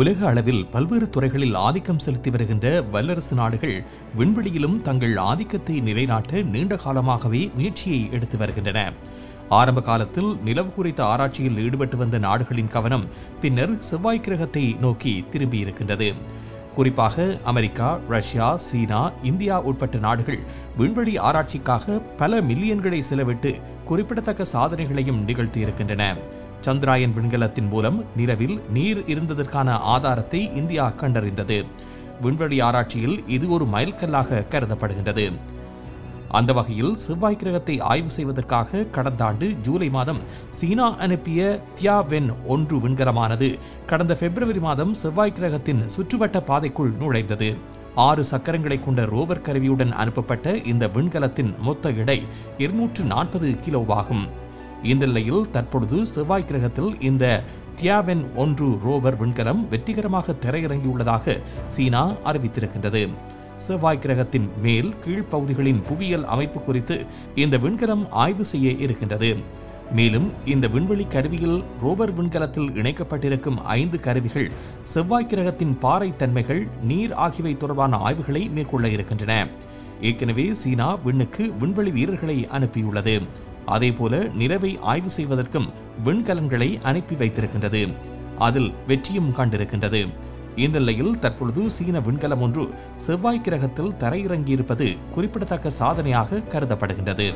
உலக அளவில் பல்வேறு துறைகளில் ஆதிக்கம் செலுத்தி வருகின்ற வல்லரசு நாடுகள் விண்வெளியிலும் தங்கள் ஆதிக்கத்தை நிலைநாட்ட நீண்ட காலமாகவே முயற்சியை எடுத்து வருகின்றன. ஆரம்ப காலத்தில் நிலவு குறித்த ஆராய்ச்சியில் ஈடுபட்டு வந்த நாடுகளின் கவனம் பின்னர் செவ்வாய் கிரகத்தை நோக்கி திரும்பியிருக்கின்றது. குறிப்பாக அமெரிக்கா, ரஷ்யா, சீனா, இந்தியா உட்பட்ட நாடுகள் விண்வெளி ஆராய்ச்சிக்காக பல மில்லியன்களை செலவிட்டு குறிப்பிடத்தக்க சாதனைகளையும் நிகழ்த்தியிருக்கின்றன. சந்திராயன் விண்கலத்தின் மூலம் நிலவில் நீர் இருந்ததற்கான ஆதாரத்தை இந்தியா கண்டறிந்தது. விண்வெளி ஆராய்ச்சியில் இது ஒரு மைல்கல்லாக கருதப்படுகின்றது. அந்த வகையில் செவ்வாய் கிரகத்தை ஆய்வு செய்வதற்காக கடந்த ஆண்டு ஜூலை மாதம் சீனா அனுப்பிய தியாவென் 1 விண்கலமானது கடந்த பிப்ரவரி மாதம் செவ்வாய் கிரகத்தின் சுற்றுவட்ட பாதைக்குள் நுழைந்தது. 6 சக்கரங்களை கொண்ட ரோவர் கருவியுடன் அனுப்பப்பட்ட இந்த விண்கலத்தின் மொத்த எடை 240 கிலோவாகும். இந்த நிலையில் தற்பொழுது செவ்வாய் கிரகத்தில் இந்த தியாவென் 1 ரோவர் விண்கலம் வெற்றிகரமாக தரையிறங்கியுள்ளதாக சீனா அறிவித்திருக்கின்றது. செவ்வாய் கிரகத்தின் மேல் கீழ்ப்பகுதிகளின் புவியியல் அமைப்பு குறித்து இந்த விண்கலம் ஆய்வு செய்ய இருக்கின்றது. மேலும் இந்த விண்வெளி கருவியில் ரோவர் விண்கலத்தில் இணைக்கப்பட்டிருக்கும் 5 கருவிகள் செவ்வாய் கிரகத்தின் பாறை தன்மைகள், நீர் ஆகியவை தொடர்பான ஆய்வுகளை மேற்கொள்ள இருக்கின்றன. ஏற்கனவே சீனா விண்ணுக்கு விண்வெளி வீரர்களை அனுப்பியுள்ளது. அதேபோல நிலவை ஆய்வு செய்வதற்கும் விண்கலன்களை அனுப்பி வைத்திருக்கின்றது. அதில் வெற்றியும் கண்டிருக்கின்றது. இந்த நிலையில் தற்பொழுது சீன விண்கலம் 1 செவ்வாய் கிரகத்தில் தரையிறங்கியிருப்பது குறிப்பிடத்தக்க சாதனையாக கருதப்படுகின்றது.